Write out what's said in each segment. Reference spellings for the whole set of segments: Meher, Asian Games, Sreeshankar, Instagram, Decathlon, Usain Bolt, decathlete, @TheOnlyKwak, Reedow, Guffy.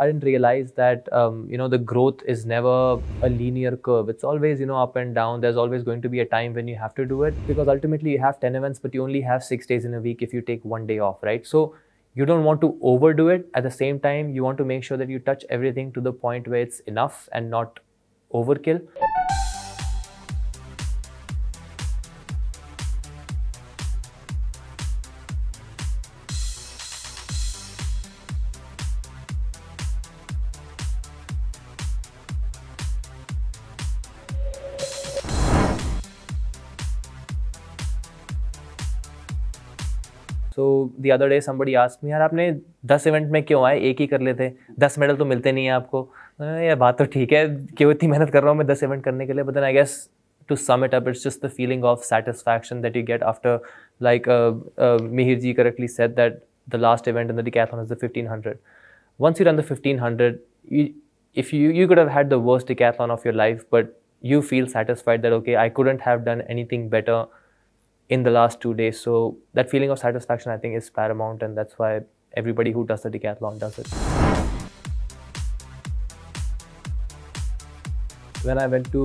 I didn't realize that, the growth is never a linear curve. It's always, up and down. There's always going to be a time when you have to do it, because ultimately you have 10 events, but you only have 6 days in a week if you take one day off, right? So you don't want to overdo it. At the same time, you want to make sure that you touch everything to the point where it's enough and not overkill. So the other day somebody asked me, यार आपने 10 event में क्यों आए, एक ही कर लेते, 10 medal तो मिलते नहीं हैं आपको। यार बात तो ठीक है, क्यों इतनी मेहनत कर रहा हूँ मैं 10 event करने के लिए। But then I guess to sum it up, it's just the feeling of satisfaction that you get after, like Meher ji correctly said, that the last event in the decathlon is the 1500. Once you run the 1500, if you could have had the worst decathlon of your life, but you feel satisfied that okay, I couldn't have done anything better in the last 2 days. So that feeling of satisfaction, I think, is paramount, and that's why everybody who does the decathlon does it. When I went to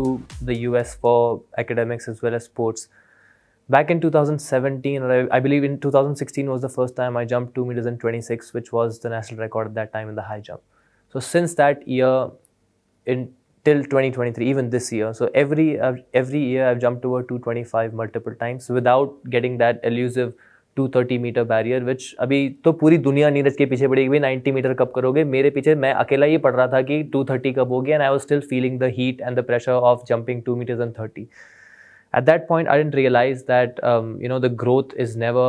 the US for academics as well as sports, back in 2017, or I believe in 2016 was the first time I jumped 2 meters and 26, which was the national record at that time in the high jump. So since that year, till 2023, even this year. So every year I've jumped over 225 multiple times without getting that elusive 230 meter barrier, which अभी तो पूरी दुनिया नीरज के पीछे पड़ी कि भाई 90 meter कब करोगे, मेरे पीछे मैं अकेला ये पढ़ रहा था कि 230 कब होगी, and I was still feeling the heat and the pressure of jumping 2 meters and 30. At that point, I didn't realize that the growth is never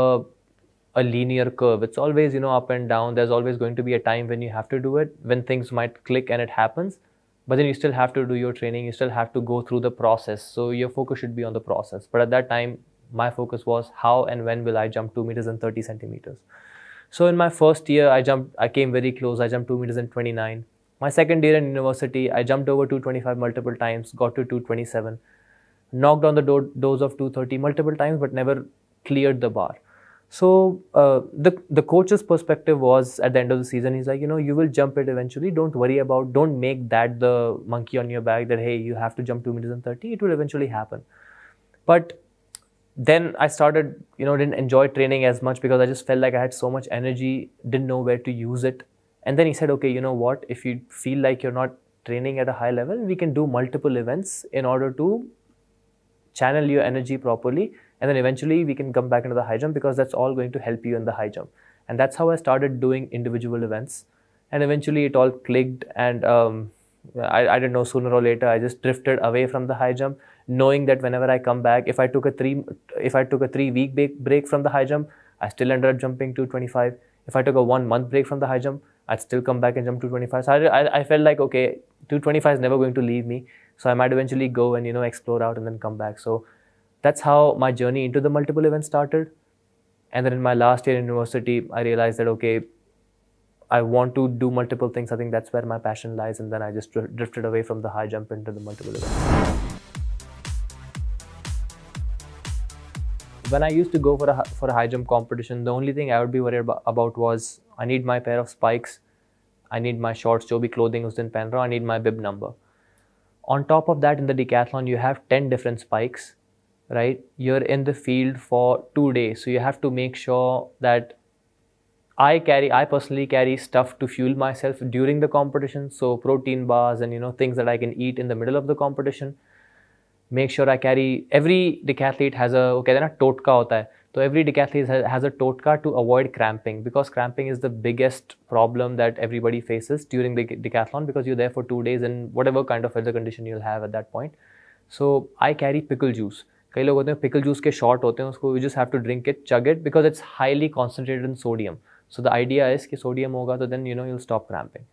a linear curve. It's always up and down. There's always going to be a time when you have to do it, when things might click and it happens. But then you still have to do your training, you still have to go through the process. So your focus should be on the process. But at that time, my focus was how and when will I jump 2 meters and 30 centimeters. So in my first year, I came very close. I jumped 2 meters and 29. My second year in university, I jumped over 225 multiple times, got to 227, knocked on the doors of 230 multiple times, but never cleared the bar. So the coach's perspective was, at the end of the season, he's like, you will jump it eventually. Don't worry about, don't make that the monkey on your back that, hey, you have to jump 2 meters and 30. It will eventually happen. But then I started, didn't enjoy training as much because I just felt like I had so much energy, didn't know where to use it. And then he said, okay, you know what? If you feel like you're not training at a high level, we can do multiple events in order to channel your energy properly. And then eventually we can come back into the high jump, because that's all going to help you in the high jump. And that's how I started doing individual events. And eventually it all clicked, and I didn't know, sooner or later I just drifted away from the high jump, knowing that whenever I come back, if I took a three week break from the high jump, I still ended up jumping 225. If I took a 1 month break from the high jump, I'd still come back and jump 225. So I felt like, okay, 225 is never going to leave me. So I might eventually go and explore out and then come back. So that's how my journey into the multiple events started. And then in my last year in university, I realized that, okay, I want to do multiple things. I think that's where my passion lies. And then I just drifted away from the high jump into the multiple events. When I used to go for a high jump competition, the only thing I would be worried about was, I need my pair of spikes, I need my shorts, जो भी clothing उस दिन पहन रहा हूँ, I need my bib number. On top of that, in the decathlon, you have 10 different spikes, right? You're in the field for 2 days. So you have to make sure that I personally carry stuff to fuel myself during the competition. So protein bars and, things that I can eat in the middle of the competition. Make sure I carry, every decathlete has a, okay, then a totka hota hai. So every decathlete has a totka to avoid cramping, because cramping is the biggest problem that everybody faces during the decathlon, because you're there for 2 days and whatever kind of weather condition you'll have at that point. So I carry pickle juice. कई लोग होते हैं pickle juice के shot होते हैं, उसको you just have to drink it, chug it, because it's highly concentrated in sodium. So the idea is कि sodium होगा तो then you will stop cramping.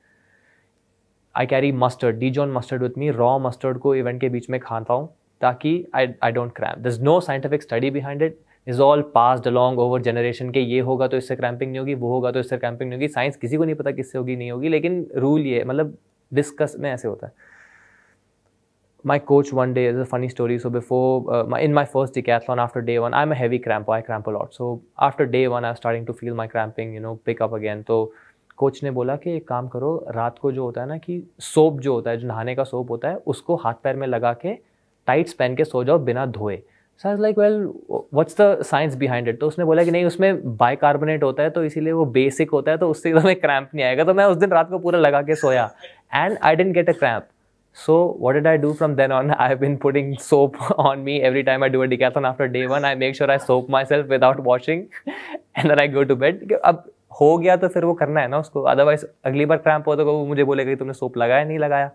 I carry mustard, Dijon mustard with me. Raw mustard को event के बीच में खाता हूँ ताकि I don't cramp. There is no scientific study behind it, is all passed along over generation के, ये होगा तो इससे क्रैम्पिंग नहीं होगी, वो होगा तो इससे क्रैम्पिंग नहीं होगी. साइंस किसी को नहीं पता किससे होगी नहीं होगी, लेकिन रूल ये, मतलब डिस्कस में ऐसे होता है. My coach one day, is a funny story. So before in my first decathlon, after day one, I'm a heavy cramper. I cramp a lot. So after day one, I was starting to feel my cramping, pick up again. So coach ने बोला कि एक काम करो, रात को जो होता है ना कि सोप जो होता है, जो नहाने का सोप होता है, उसको हाथ पैर में लगा के टाइट्स पहन के सो जाओ बिना धोए। So I was like well what's the science behind it. तो उसने बोला कि नहीं, उसमें बाइकार्बोनेट होता है तो इसीलिए वो बेसिक होता है, तो उससे एकदम क्रैम्प नहीं आएगा। तो मैं उस दिन रात को पूरा लगा के सोया and I didn't get a cramp. So what did I do from then on, I have been putting soap on me every time I do a decathlon. After day one I make sure I soap myself without washing and then I go to bed. अब हो गया तो फिर वो करना है ना उसको, अदरवाइज अगली बार क्रैम्प हो तो वो मुझे बोलेगा कि तुमने सोप लगाया नहीं लगाया।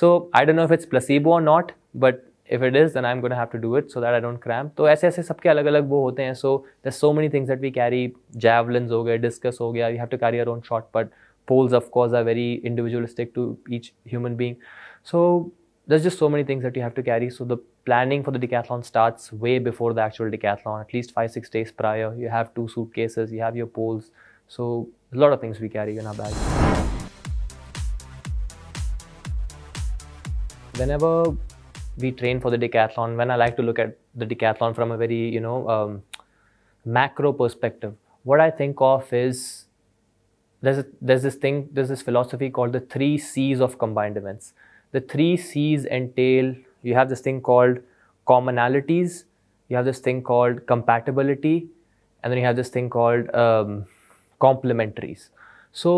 So I don't know if it's placebo और not, but if it is then I'm going to have to do it so that I don't cramp। तो ऐसे ऐसे सबके अलग अलग वो होते हैं। so there's so many things that we carry, javelins हो गए, discus हो गया, you have to carry your own shot put, poles of course are very individualistic to each human being, so there's just so many things that you have to carry। so the planning for the decathlon starts way before the actual decathlon, at least 5-6 days prior। you have 2 suitcases, you have your poles, so a lot of things we carry in our bag। whenever we train for the decathlon, when I like to look at the decathlon from a very macro perspective, what I think of is there's this philosophy called the 3 C's of combined events। The 3 C's entail, you have this thing called commonalities, you have this thing called compatibility, and then you have this thing called complementaries। So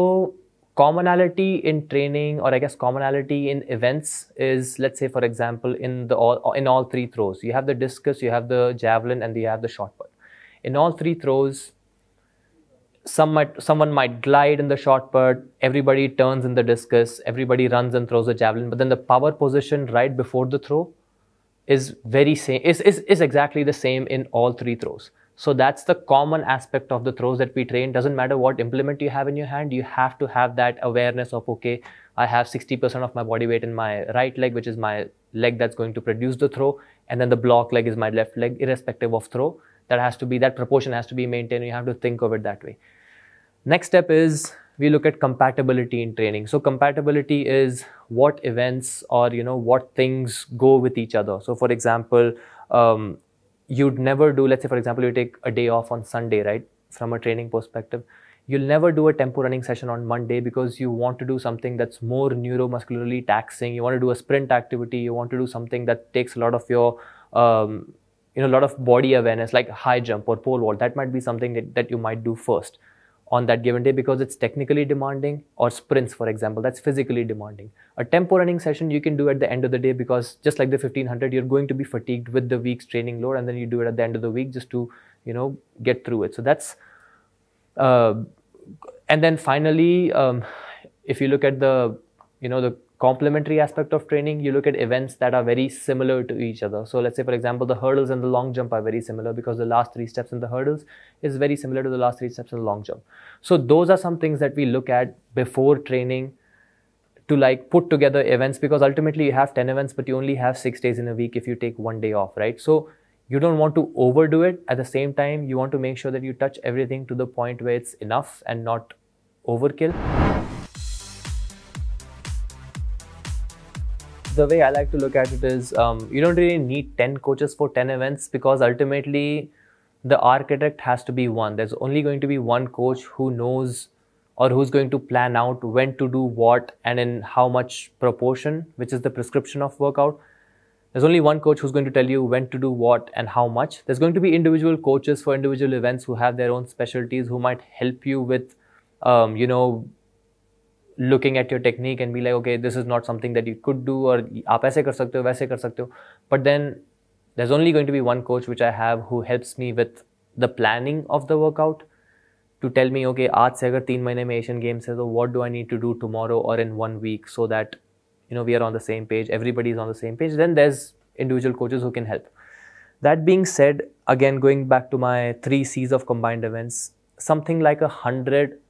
commonality in training, or I guess commonality in events, is, let's say for example in all 3 throws, you have the discus, you have the javelin, and you have the shot put। In all 3 throws, someone might glide in the shot put, everybody turns in the discus, everybody runs and throws the javelin, but then the power position right before the throw is exactly the same in all 3 throws। So that's the common aspect of the throws that we train। Doesn't matter what implement you have in your hand, you have to have that awareness of, okay, I have 60% of my body weight in my right leg, which is my leg that's going to produce the throw, and then the block leg is my left leg, irrespective of throw। That has to be, that proportion has to be maintained, you have to think of it that way। Next step is we look at compatibility in training। So compatibility is what events or what things go with each other। So for example, you'd never do, let's say for example you take a day off on Sunday, right, from a training perspective, you'll never do a tempo running session on Monday because you want to do something that's more neuromuscularly taxing, you want to do a sprint activity, you want to do something that takes a lot of your lot of body awareness, like high jump or pole vault। That might be something that you might do first on that given day because it's technically demanding, or sprints for example, that's physically demanding। A tempo running session you can do at the end of the day because just like the 1500, you're going to be fatigued with the week's training load, and then you do it at the end of the week just to get through it। So that's and then finally if you look at the the complementary aspect of training, you look at events that are very similar to each other। So let's say for example the hurdles and the long jump are very similar because the last 3 steps in the hurdles is very similar to the last 3 steps in the long jump। So those are some things that we look at before training to like put together events, because ultimately you have 10 events but you only have 6 days in a week if you take one day off, right? So you don't want to overdo it, at the same time you want to make sure that you touch everything to the point where it's enough and not overkill। The way I like to look at it is you don't really need 10 coaches for 10 events because ultimately the architect has to be one। There's only going to be one coach who knows or who's going to plan out when to do what and in how much proportion, which is the prescription of workout। There's only one coach who's going to tell you when to do what and how much। There's going to be individual coaches for individual events who have their own specialties, who might help you with looking at your technique and be like, okay, this is not something that you could do, or aap aise kar sakte ho, waise kar sakte ho। But then there's only going to be one coach which I have who helps me with the planning of the workout to tell me, okay, aaj se agar 3 mahine mein Asian Games hai, so what do I need to do tomorrow or in 1 week, so that we are on the same page, everybody is on the same page। Then there's individual coaches who can help। That being said, again going back to my 3 C's of combined events, something like 100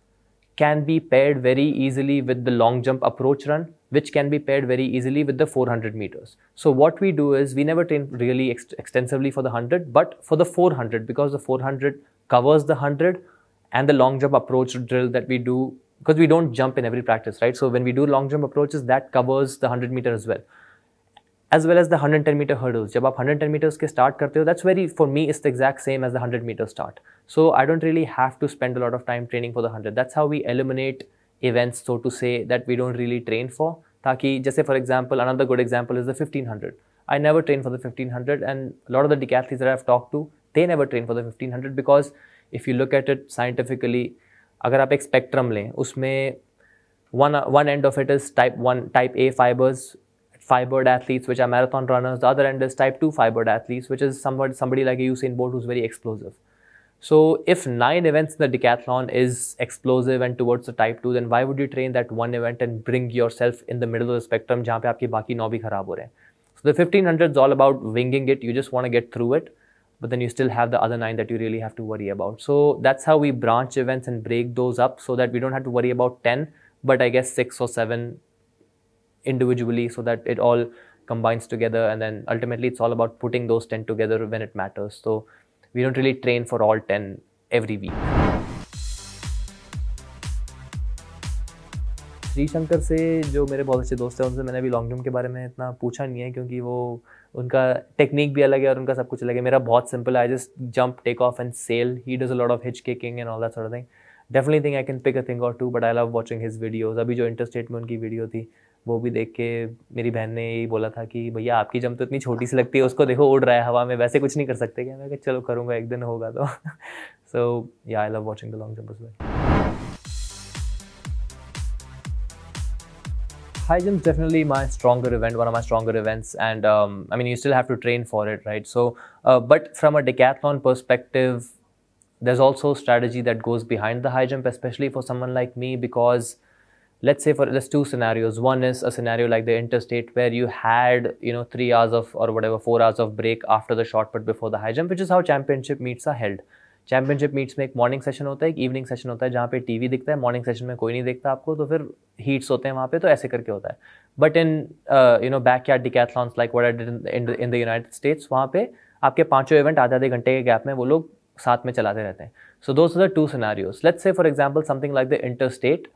can be paired very easily with the long jump approach run, which can be paired very easily with the 400 meters. So what we do is we never train really extensively for the 100, but for the 400, because the 400 covers the 100 and the long jump approach drill that we do, because we don't jump in every practice, right? So when we do long jump approaches, that covers the 100 meter as well as the 110 meter hurdles। Jab aap 110 meters ke start karte ho, that's very, for me it's the exact same as the 100 meter start। So I don't really have to spend a lot of time training for the 100। That's how we eliminate events, so to say, that we don't really train for. Taki, just say for example, another good example is the 1500. I never train for the 1500, and a lot of the decathletes that I've talked to, they never train for the 1500 because if you look at it scientifically, agar aap ek spectrum le, usme one end of it is type A fibered athletes, which are marathon runners. The other end is type 2 fibered athletes, which is somebody like a Usain Bolt who's very explosive. So if 9 events in the decathlon is explosive and towards the type 2, then why would you train that one event and bring yourself in the middle of the spectrum jahan pe aapki baaki 9 bhi kharab ho rahe hain. So the 1500 is all about winging it. You just want to get through it, but then you still have the other 9 that you really have to worry about. So that's how we branch events and break those up so that we don't have to worry about 10, but I guess 6 or 7 individually, so that it all combines together, and then ultimately it's all about putting those 10 together when it matters. So we don't really train for all 10 every week. Sreeshankar से जो मेरे बहुत अच्छे दोस्त हैं, उनसे मैंने अभी लॉन्ग जंप के बारे में इतना पूछा नहीं है क्योंकि वो उनका टेक्निक भी अलग है और उनका सब कुछ अलग है. मेरा बहुत सिंपल है, I just jump, take off and sail. He does a lot of hitch kicking and all that sort of thing. Definitely think I can pick a thing और two, but I love watching his videos. अभी जो interstate में उनकी video थी वो भी देख के मेरी बहन ने यही बोला था कि भैया आपकी जंप तो इतनी छोटी सी लगती है, उसको देखो उड़ रहा है हवा में, वैसे कुछ नहीं कर सकते क्या. मैं कहा चलो करूँगा एक दिन, होगा तो. So yeah I love watching the long jumpers. High jump is definitely my stronger event, one of my stronger events, and I mean you still have to train for it, right? So, but from a decathlon perspective, there's also strategy that goes behind the high jump, especially for someone like me, because there's two scenarios. One is a scenario like the interstate where you had 3 hours of or whatever 4 hours of break after the shot put before the high jump, which is how championship meets are held. Championship meets में एक morning session होता है, एक evening session होता है, जहाँ पे TV दिखता है. मॉर्निंग सेशन में कोई नहीं देखता आपको, तो फिर हीट्स होते हैं वहाँ पे, तो ऐसे करके होता है. But in backyard decathlons like what I did in the United States, वहाँ पे आपके पांचों इवेंट आधे घंटे के गैप में वो लोग साथ में चलाते रहते हैं. So those are the two scenarios. Let's say for example something like the interstate,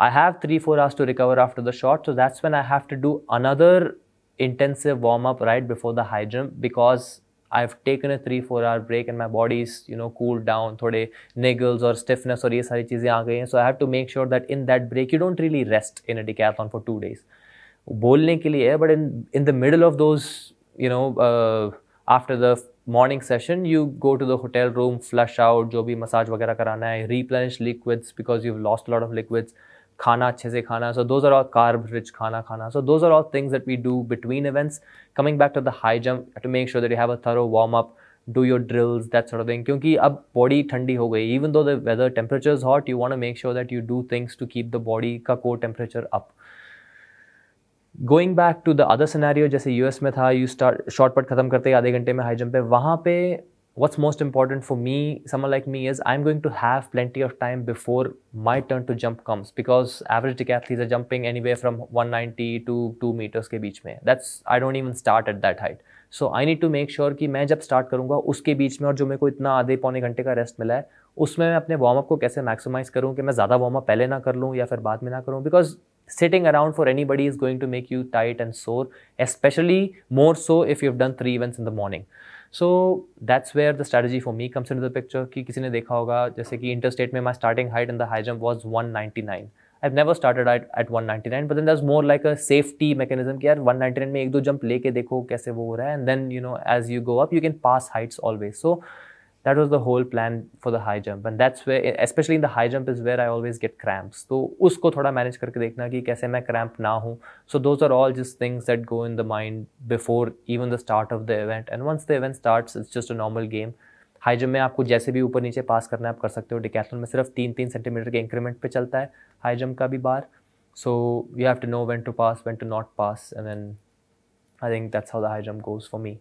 I have 3-4 hours to recover after the shot, so that's when I have to do another intensive warm up right before the high jump, because I've taken a 3-4 hour break and my body's cooled down, थोड़े niggles और stiffness और ये सारी चीज़ें आ गई हैं. So I have to make sure that in that break you don't really rest in a decathlon for 2 days. बोलने के लिए है, but in the middle of those after the morning session you go to the hotel room, flush out जो भी massage वगैरह कराना है, replenish liquids because you've lost a lot of liquids, खाना अच्छे से खाना. So those are all carb rich खाना खाना. So those are all things that we do between events. Coming back to the high jump, to make sure that you have a thorough warm up, do your drills, that sort of thing. क्योंकि अब body ठंडी हो गई, even though the weather temperature is hot, you want to make sure that you do things to keep the body का core temperature up. Going back to the other scenario, जैसे US में था, you start short put खत्म करते आधे घंटे में high jump पे, वहाँ पे what's most important for me, someone like me, is I'm going to have plenty of time before my turn to jump comes, because average decathletes are jumping anywhere from 190 to 2 meters के बीच में. I don't even start at that height. So I need to make sure कि मैं जब start करूँगा उसके बीच में, और जो मेरे को इतना आधे पौने घंटे का rest मिला है उसमें मैं अपने warm up को कैसे maximize करूँ कि मैं ज़्यादा warm up पहले ना कर लूँ या फिर बाद में ना करूँ, because sitting around for anybody is going to make you tight and sore, especially more so if you've done 3 events in the morning. So that's where the strategy for me comes into the picture. कि किसी ने देखा होगा जैसे कि interstate में my starting height in the high jump was 199. I've never started at 199, but then there's more like a safety mechanism कि यार 199 में 1-2 jump लेके देखो कैसे वो हो रहा है, and then as you go up you can pass heights always. So that was the whole plan for the high jump, and that's where especially in the high jump is where I always get cramps. तो उसको थोड़ा manage करके देखना कि कैसे मैं cramp ना हूँ. So those are all just things that go in the mind before even the start of the event. And once the event starts, it's just a normal game. High jump में आपको जैसे भी ऊपर नीचे पास करना है आप कर सकते हो. डिकैथलॉन में सिर्फ 3-3 सेंटीमीटर के इंक्रीमेंट पे चलता है हाई जंप का भी bar. So you have to know when to pass, when to not pass, and then I think that's how the high jump goes for me.